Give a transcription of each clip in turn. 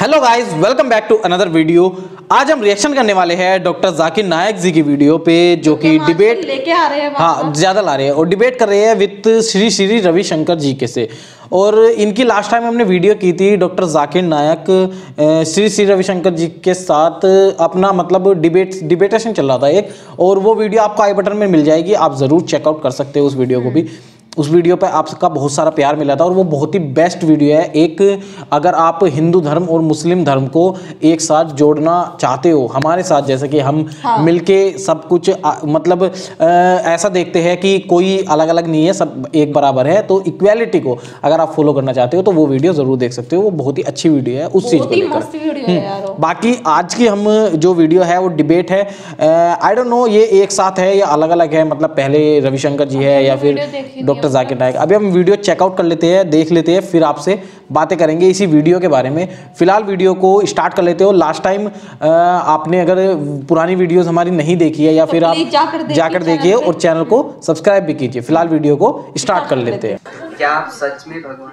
Hello guys, welcome back to another video. आज हम reaction करने वाले हैं डॉक्टर जाकिर नाइक जी की वीडियो पे, जो कि डिबेट लेके आ रहे हैं, हाँ ज़्यादा ला रहे हैं और डिबेट कर रहे हैं विद श्री श्री रवि शंकर जी के से। और इनकी लास्ट टाइम हमने वीडियो की थी, डॉक्टर जाकिर नाइक श्री श्री रविशंकर जी के साथ अपना मतलब डिबेटेशन चल रहा था एक, और वो वीडियो आपको आई बटन में मिल जाएगी, आप ज़रूर चेकआउट कर सकते हो उस वीडियो को भी। उस वीडियो पे आपका बहुत सारा प्यार मिला था और वो बहुत ही बेस्ट वीडियो है एक, अगर आप हिंदू धर्म और मुस्लिम धर्म को एक साथ जोड़ना चाहते हो हमारे साथ, जैसे कि हम मिलके सब कुछ मतलब ऐसा देखते हैं कि कोई अलग अलग नहीं है, सब एक बराबर है, तो इक्वालिटी को अगर आप फॉलो करना चाहते हो तो वो वीडियो ज़रूर देख सकते हो। वो बहुत ही अच्छी वीडियो है उस चीज़ को। बाकी आज की हम जो वीडियो है वो डिबेट है, आई डोंट नो ये एक साथ है या अलग अलग है, मतलब पहले रविशंकर जी है या फिर डॉक्टर जाकिर नाइक। अभी हम वीडियो चेकआउट कर लेते हैं, देख लेते हैं, फिर आपसे बातें करेंगे इसी वीडियो के बारे में। फिलहाल वीडियो को स्टार्ट कर लेते हो। लास्ट टाइम आपने अगर पुरानी वीडियोस हमारी नहीं देखी है या तो फिर आप जाकर देखिए और चैनल को सब्सक्राइब भी कीजिए। फिलहाल वीडियो को स्टार्ट कर लेते हैं। क्या आप सच में भगवान?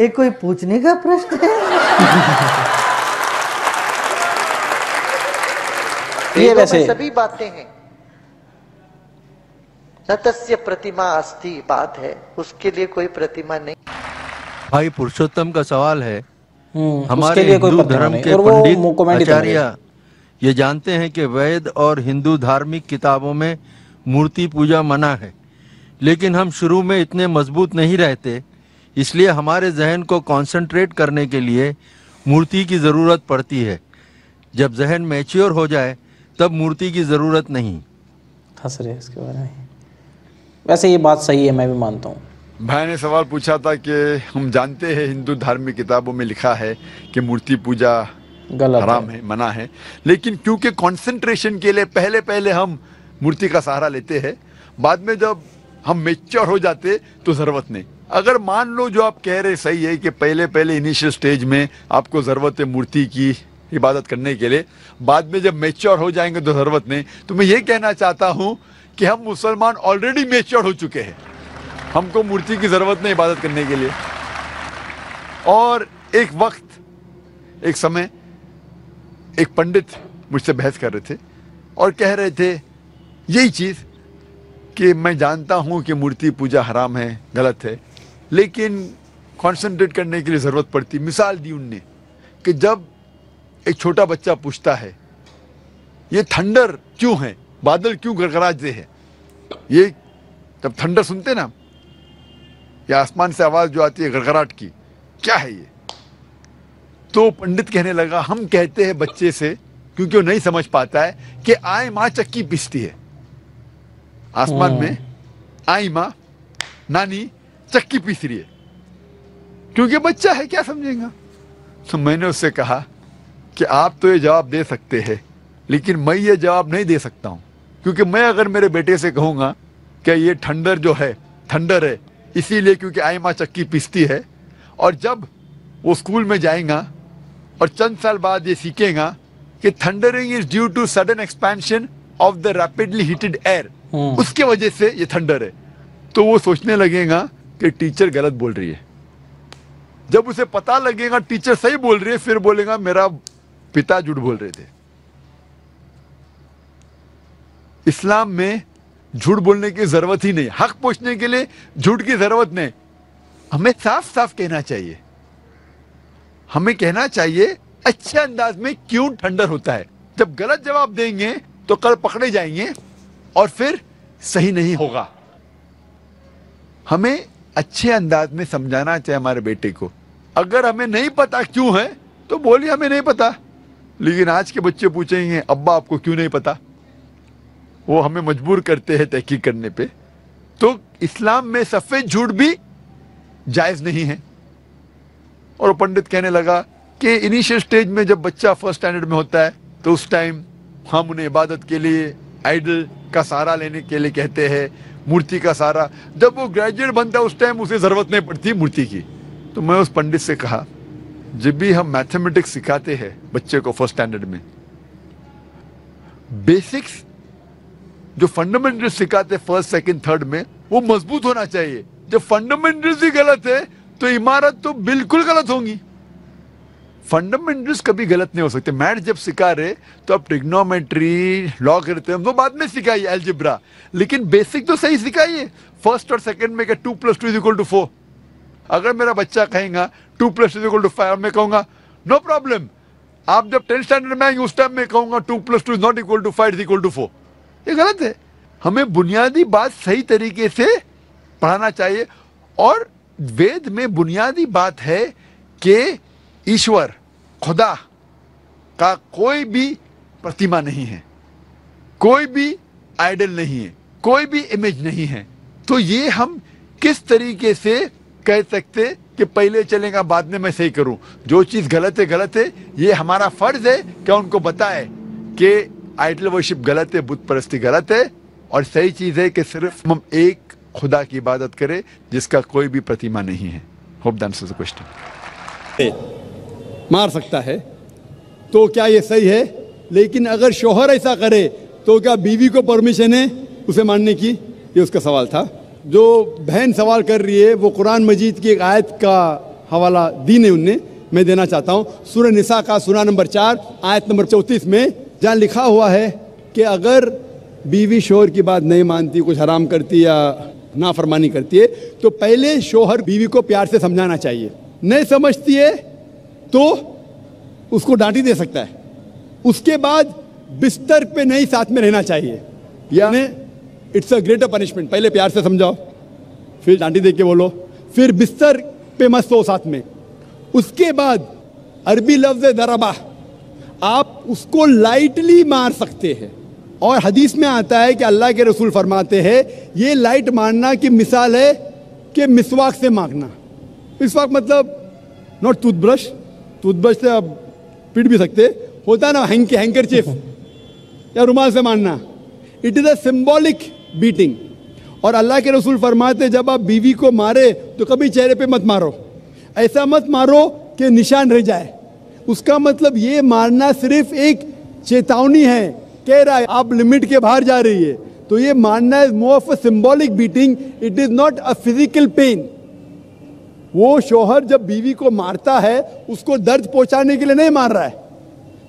ये कोई पूछने का प्रश्न है? ये वैसे सभी बातें हैं, तस्य प्रतिमा अस्ति बात है, उसके लिए कोई प्रतिमा नहीं। भाई पुरुषोत्तम का सवाल है, हमारे हिंदू धर्म के पंडित आचार्य ये जानते हैं कि वेद और हिंदू धार्मिक किताबों में मूर्ति पूजा मना है, लेकिन हम शुरू में इतने मजबूत नहीं रहते, इसलिए हमारे जहन को कंसंट्रेट करने के लिए मूर्ति की जरूरत पड़ती है। जब जहन मैच्योर हो जाए तब मूर्ति की जरूरत नहीं। हंस रहे इसके बारे में। वैसे ये बात सही है, मैं भी मानता हूँ। भाई ने सवाल पूछा था कि हम जानते हैं हिंदू धार्मिक किताबों में लिखा है कि मूर्ति पूजा गलत हराम है, मना है, लेकिन क्योंकि कंसंट्रेशन के लिए पहले पहले हम मूर्ति का सहारा लेते हैं, बाद में जब हम मैच्योर हो जाते तो ज़रूरत नहीं। अगर मान लो जो आप कह रहे सही है कि पहले पहले इनिशियल स्टेज में आपको ज़रूरत है मूर्ति की इबादत करने के लिए, बाद में जब मैच्योर हो जाएंगे तो ज़रूरत नहीं, तो मैं ये कहना चाहता हूँ कि हम मुसलमान ऑलरेडी मैच्योर हो चुके हैं, हमको मूर्ति की ज़रूरत नहीं इबादत करने के लिए। और एक वक्त, एक समय, एक पंडित मुझसे बहस कर रहे थे और कह रहे थे यही चीज़ कि मैं जानता हूँ कि मूर्ति पूजा हराम है, गलत है, लेकिन कॉन्सेंट्रेट करने के लिए ज़रूरत पड़ती। मिसाल दी उनने कि जब एक छोटा बच्चा पूछता है ये थंडर क्यों है, बादल क्यों गड़गड़ाते हैं, ये जब थंडर सुनते ना, ये आसमान से आवाज़ जो आती है गड़गड़ाहट की, क्या है ये? तो पंडित कहने लगा हम कहते हैं बच्चे से, क्योंकि वो नहीं समझ पाता है कि आई माँ चक्की पीसती है आसमान में, आई माँ नानी चक्की पीस रही है, क्योंकि बच्चा है क्या समझेगा। तो मैंने उससे कहा कि आप तो ये जवाब दे सकते हैं, लेकिन मैं ये जवाब नहीं दे सकता हूँ, क्योंकि मैं अगर मेरे बेटे से कहूँगा कि ये थंडर जो है थंडर है इसीलिए क्योंकि आई माँ चक्की पीसती है, और जब वो स्कूल में जाएगा और चंद साल बाद ये सीखेगा कि thundering is due to sudden expansion of the rapidly heated air, उसके वजह से ये थंडर है, तो वो सोचने लगेगा कि टीचर गलत बोल रही है। जब उसे पता लगेगा टीचर सही बोल रही है, फिर बोलेगा मेरा पिता झूठ बोल रहे थे। इस्लाम में झूठ बोलने की जरूरत ही नहीं, हक पूछने के लिए झूठ की जरूरत नहीं। हमें साफ साफ कहना चाहिए, हमें कहना चाहिए अच्छे अंदाज में क्यों थंडर होता है। जब गलत जवाब देंगे तो कल पकड़े जाएंगे और फिर सही नहीं होगा। हमें अच्छे अंदाज में समझाना चाहिए हमारे बेटे को। अगर हमें नहीं पता क्यों है तो बोलिए हमें नहीं पता, लेकिन आज के बच्चे पूछेंगे अब्बा आपको क्यों नहीं पता, वो हमें मजबूर करते हैं तहकीक करने पे। तो इस्लाम में सफ़ेद झूठ भी जायज़ नहीं है। और पंडित कहने लगा कि इनिशियल स्टेज में जब बच्चा फर्स्ट स्टैंडर्ड में होता है तो उस टाइम हम उन्हें इबादत के लिए आइडल का सहारा लेने के लिए कहते हैं, मूर्ति का सहारा। जब वो ग्रेजुएट बनता है उस टाइम उसे ज़रूरत नहीं पड़ती मूर्ति की। तो मैं उस पंडित से कहा जब भी हम मैथमेटिक्स सिखाते हैं बच्चे को फर्स्ट स्टैंडर्ड में, बेसिक्स जो फंडामेंटल्स सिखाते फर्स्ट सेकंड थर्ड में वो मजबूत होना चाहिए। जब फंडामेंटल्स ही गलत है तो इमारत तो बिल्कुल गलत होंगी। फंडामेंटल्स कभी गलत नहीं हो सकते। मैथ जब सिखा रहे तो आप ट्रिग्नोमेट्री, लॉगरिथम वो बाद में सिखाइए, अलजेब्रा, लेकिन बेसिक तो सही सिखाइए। फर्स्ट और सेकंड में क्या 2 + 2 = 4, अगर मेरा बच्चा कहेगा 2 + 2 = 5 मैं कहूँगा नो प्रॉब्लम। आप जब 10th स्टैंडर्ड में आएंगे उस टाइम मैं कहूँगा 2 + 2 ≠ 5 = 4। ये गलत है। हमें बुनियादी बात सही तरीके से पढ़ाना चाहिए। और वेद में बुनियादी बात है कि ईश्वर खुदा का कोई भी प्रतिमा नहीं है, कोई भी आइडल नहीं है, कोई भी इमेज नहीं है। तो ये हम किस तरीके से कह सकते कि पहले चलेगा बाद में मैं सही करूं। जो चीज़ गलत है गलत है, ये हमारा फर्ज है कि उनको बताएं कि आइडल वर्शिप गलत है, बुत परस्ती गलत है, और सही चीज़ है कि सिर्फ हम एक खुदा की इबादत करें जिसका कोई भी प्रतिमा नहीं है। Hope that answers the question. मार सकता है तो क्या ये सही है? लेकिन अगर शोहर ऐसा करे तो क्या बीवी को परमिशन है उसे मारने की? ये उसका सवाल था। जो बहन सवाल कर रही है वो कुरान मजीद की एक आयत का हवाला दी है उनने, मैं देना चाहता हूँ। सूरह निसा का सूरा नंबर 4 आयत नंबर 34 में जहाँ लिखा हुआ है कि अगर बीवी शोहर की बात नहीं मानती, कुछ हराम करती या नाफरमानी करती है तो पहले शोहर बीवी को प्यार से समझाना चाहिए। नहीं समझती है तो उसको डांटी दे सकता है। उसके बाद बिस्तर पे नहीं साथ में रहना चाहिए, यानी इट्स अ ग्रेटर पनिशमेंट। पहले प्यार से समझाओ, फिर डांटी दे के बोलो, फिर बिस्तर पे मत सो साथ में। उसके बाद अरबी लफ्ज़ दरबा, आप उसको लाइटली मार सकते हैं। और हदीस में आता है कि अल्लाह के रसूल फरमाते हैं ये लाइट मारना की मिसाल है कि मिसवाक से मारना। मिसवाक मतलब नॉट टूथब्रश, टूथब्रश से आप पीट भी सकते, होता है ना हैंकरचीफ या रुमाल से मारना। It is a symbolic beating. और अल्लाह के रसूल फरमाते जब आप बीवी को मारे तो कभी चेहरे पे मत मारो, ऐसा मत मारो कि निशान रह जाए। उसका मतलब ये मारना सिर्फ एक चेतावनी है, कह रहा है आप लिमिट के बाहर जा रही है। तो ये मारना is more of a symbolic beating, it is not a physical pain. वो शोहर जब बीवी को मारता है उसको दर्द पहुंचाने के लिए नहीं मार रहा है,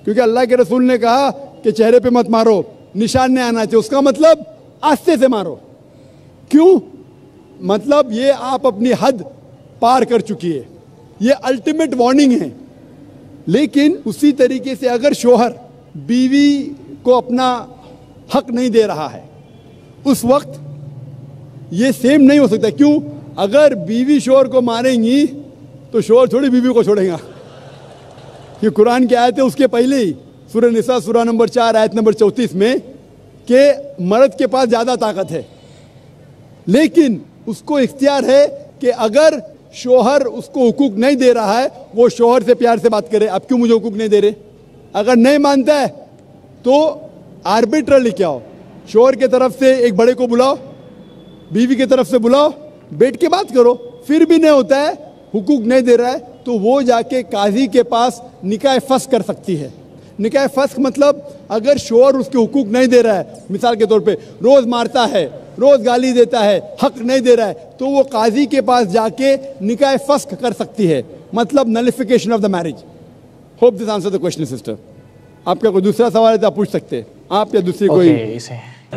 क्योंकि अल्लाह के रसूल ने कहा कि चेहरे पे मत मारो, निशान नहीं आना चाहिए। उसका मतलब आस्ते से मारो। क्यों? मतलब ये आप अपनी हद पार कर चुकी है, ये अल्टीमेट वार्निंग है। लेकिन उसी तरीके से अगर शोहर बीवी को अपना हक नहीं दे रहा है उस वक्त ये सेम नहीं हो सकता। क्यों? अगर बीवी शोहर को मारेंगी तो शोहर थोड़ी बीवी को छोड़ेगा। ये कुरान की आयत है, उसके पहले ही सूरह निसा सूरा नंबर 4 आयत नंबर 34 में कि मर्द के पास ज़्यादा ताकत है, लेकिन उसको इख्तियार है कि अगर शोहर उसको हुकूक नहीं दे रहा है वो शोहर से प्यार से बात करे, आप क्यों मुझे हुकूक नहीं दे रहे। अगर नहीं मानता है तो आर्बिट्रर लेके आओ, शोहर के तरफ से एक बड़े को बुलाओ, बीवी के तरफ से बुलाओ, बैठ के बात करो। फिर भी नहीं होता है, हुकूक नहीं दे रहा है, तो वो जाके काजी के पास निकाह फस्क कर सकती है। निकाह फस्क मतलब अगर शोहर उसके हुकूक नहीं दे रहा है, मिसाल के तौर पे रोज़ मारता है, रोज़ गाली देता है, हक नहीं दे रहा है, तो वो काजी के पास जाके निकाह फस्क कर सकती है, मतलब nullification of the marriage. Hope this answer the question sister. आपका कोई दूसरा सवाल है तो आप पूछ सकते हैं, आप या दूसरी कोई।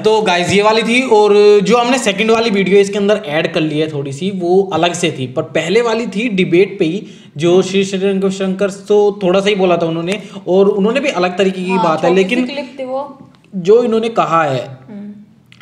तो गाइज ये वाली थी, और जो हमने सेकंड वाली वीडियो इसके अंदर ऐड कर ली है थोड़ी सी, वो अलग से थी। पर पहले वाली थी डिबेट पे ही, जो श्री श्री शंकर तो थोड़ा सा ही बोला था उन्होंने, और उन्होंने भी अलग तरीके की बात है। लेकिन जो इन्होंने कहा है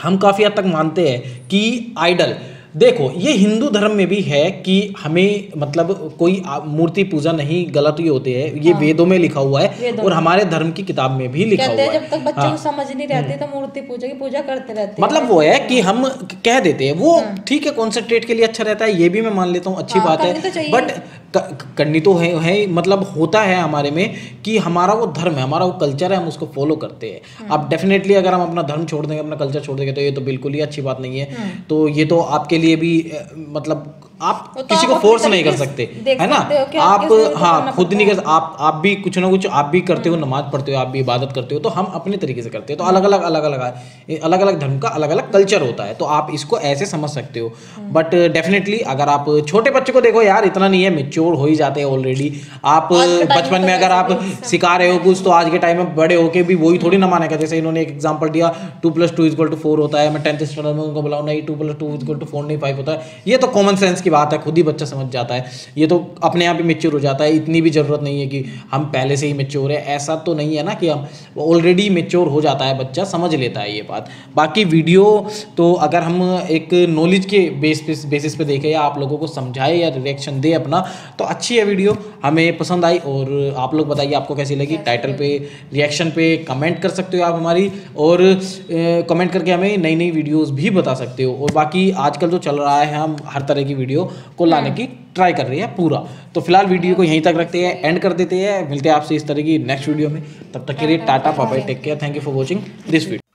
हम काफ़ी हद तक मानते हैं कि आइडल, देखो ये हिंदू धर्म में भी है कि हमें मतलब कोई मूर्ति पूजा नहीं गलत ही होते हैं, ये वेदों में लिखा हुआ है और हमारे धर्म की किताब में भी लिखा हुआ है। जब तक बच्चों को समझ नहीं रहती तो मूर्ति पूजा की पूजा करते रहते हैं। मतलब वो है कि हम कह देते हैं वो ठीक है, कॉन्सेंट्रेट के लिए अच्छा रहता है, ये भी मैं मान लेता हूँ, अच्छी बात है। बट करनी तो है, मतलब होता है हमारे में कि हमारा वो धर्म है, हमारा वो कल्चर है, हम उसको फॉलो करते हैं। अब डेफिनेटली अगर हम अपना धर्म छोड़ देंगे, अपना कल्चर छोड़ देंगे तो ये तो बिल्कुल ही अच्छी बात नहीं है। तो ये तो आपके लिए भी मतलब आप तो किसी को फोर्स नहीं कर सकते, है ना। आप हाँ खुद नहीं कर, आप भी कुछ ना कुछ आप भी करते हो, नमाज पढ़ते हो, आप भी इबादत करते हो, तो हम अपने तरीके से करते हो। तो अलग अलग धर्म का अलग अलग कल्चर होता है, तो आप इसको ऐसे समझ सकते हो। बट डेफिनेटली अगर आप छोटे बच्चे को देखो, यार इतना नहीं है, मेच्योर हो ही जाते हैं ऑलरेडी। आप बचपन में अगर आप सिखा रहे हो कुछ, तो आज के टाइम में बड़े होके भी वही थोड़ी ना मानेगा। जैसे इन्होंने एक एग्जांपल दिया 2 + 2 = 4 होता है, मैं 10th स्टैंडर्ड में उनको बुलाऊं नहीं 2 + 2 = 4 नहीं 5 होता है। ये तो कॉमन सेंस की बात है, खुद ही बच्चा समझ जाता है, ये तो अपने आप ही मेच्योर हो जाता है। इतनी भी ज़रूरत नहीं है कि हम पहले से ही मेच्योर है, ऐसा तो नहीं है ना कि हम ऑलरेडी मेच्योर हो जाता है, बच्चा समझ लेता है ये बात। बाकी वीडियो तो अगर हम एक नॉलेज के बेसिस पे देखें या आप लोगों को समझाए या रिएक्शन दे अपना, तो अच्छी है वीडियो, हमें पसंद आई। और आप लोग बताइए आपको कैसी लगी। टाइटल पे रिएक्शन पे कमेंट कर सकते हो आप हमारी, और कमेंट करके हमें नई नई वीडियोस भी बता सकते हो। और बाकी आजकल जो चल रहा है, हम हर तरह की वीडियो को लाने की ट्राई कर रहे हैं पूरा। तो फिलहाल वीडियो को यहीं तक रखते हैं, एंड कर देते हैं। मिलते हैं आपसे इस तरह की नेक्स्ट वीडियो में, तब तक के लिए टाटा, पापा, take care. Thank you for watching this video.